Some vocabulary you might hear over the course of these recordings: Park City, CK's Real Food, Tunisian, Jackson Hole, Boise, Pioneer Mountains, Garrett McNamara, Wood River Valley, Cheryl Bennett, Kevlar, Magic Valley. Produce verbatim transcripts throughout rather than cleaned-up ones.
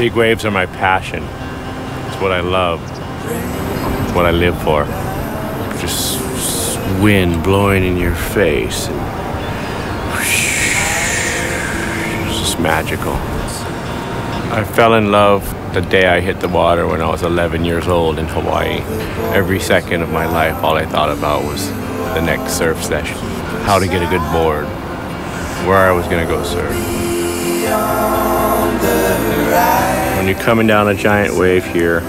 Big waves are my passion. It's what I love. It's what I live for. Just wind blowing in your face. And it's just magical. I fell in love the day I hit the water when I was eleven years old in Hawaii. Every second of my life, all I thought about was the next surf session, how to get a good board, where I was gonna go surf. When you're coming down a giant wave here,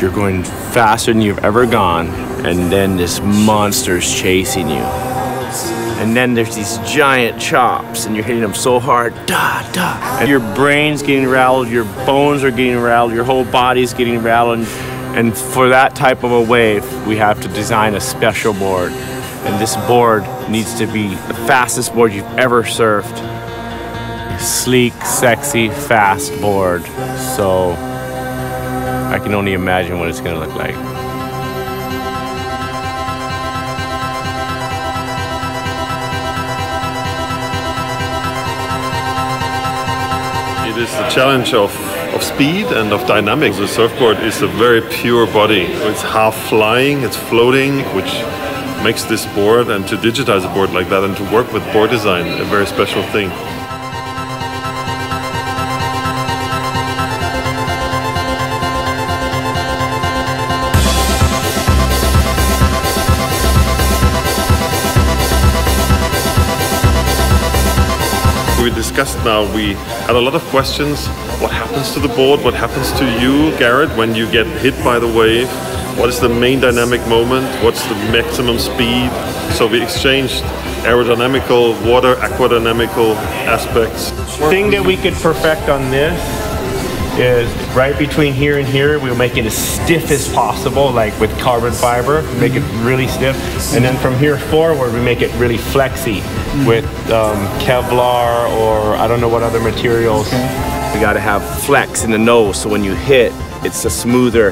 you're going faster than you've ever gone, and then this monster's chasing you. And then there's these giant chops, and you're hitting them so hard, da, da. And your brain's getting rattled, your bones are getting rattled, your whole body's getting rattled. And for that type of a wave, we have to design a special board. And this board needs to be the fastest board you've ever surfed. A sleek, sexy, fast board. So I can only imagine what it's gonna look like. It is the challenge of, of speed and of dynamics. The surfboard is a very pure body. It's half flying, it's floating, which makes this board, and to digitize a board like that and to work with board design, a very special thing. We discussed now, we had a lot of questions. What happens to the board? What happens to you, Garrett, when you get hit by the wave? What is the main dynamic moment? What's the maximum speed? So we exchanged aerodynamical, water, aquadynamical aspects. The thing that we could perfect on this is right between here and here, we'll make it as stiff as possible, like with carbon fiber, make it really stiff. And then from here forward, we make it really flexy. With um, Kevlar or I don't know what other materials. Okay. We gotta have flex in the nose, so when you hit, it's a smoother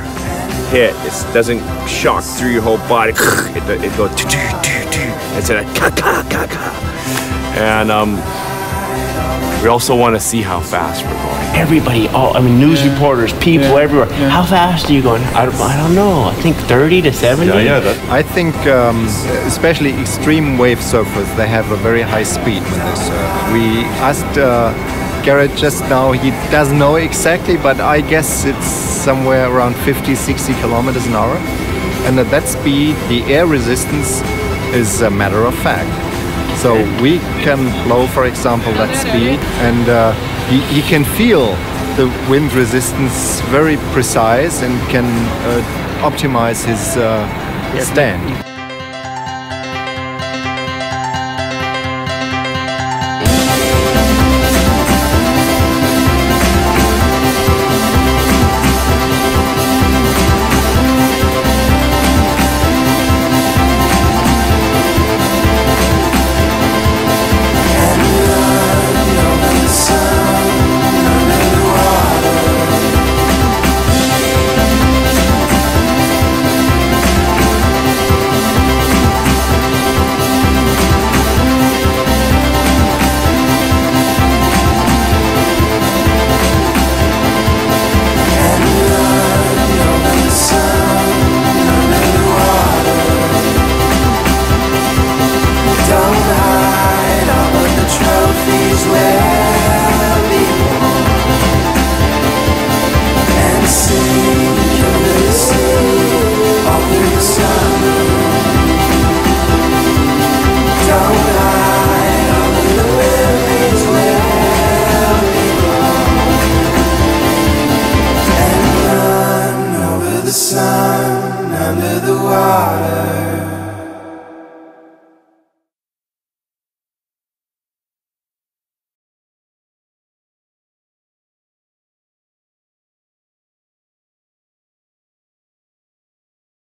hit. It doesn't shock through your whole body. It, it goes instead of ka ka ka ka. And um, we also want to see how fast we're going. Everybody, all I mean, news yeah. reporters, people yeah. everywhere. Yeah. How fast are you going? I don't, I don't know. I think thirty to seventy. Yeah, yeah. That. I think, um, especially extreme wave surfers, they have a very high speed when they surf. We asked uh, Garrett just now. He doesn't know exactly, but I guess it's somewhere around fifty, sixty kilometers an hour. And at that speed, the air resistance is a matter of fact. So we can blow, for example, that speed, and uh, you, you can feel the wind resistance very precise and can uh, optimize his uh, stand.